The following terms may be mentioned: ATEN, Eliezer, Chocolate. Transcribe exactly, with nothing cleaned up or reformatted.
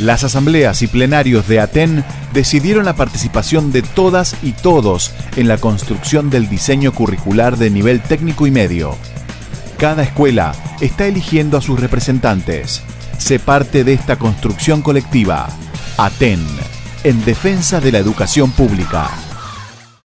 Las asambleas y plenarios de ATEN decidieron la participación de todas y todos en la construcción del diseño curricular de nivel técnico y medio. Cada escuela está eligiendo a sus representantes. Sé parte de esta construcción colectiva. ATEN, en defensa de la educación pública.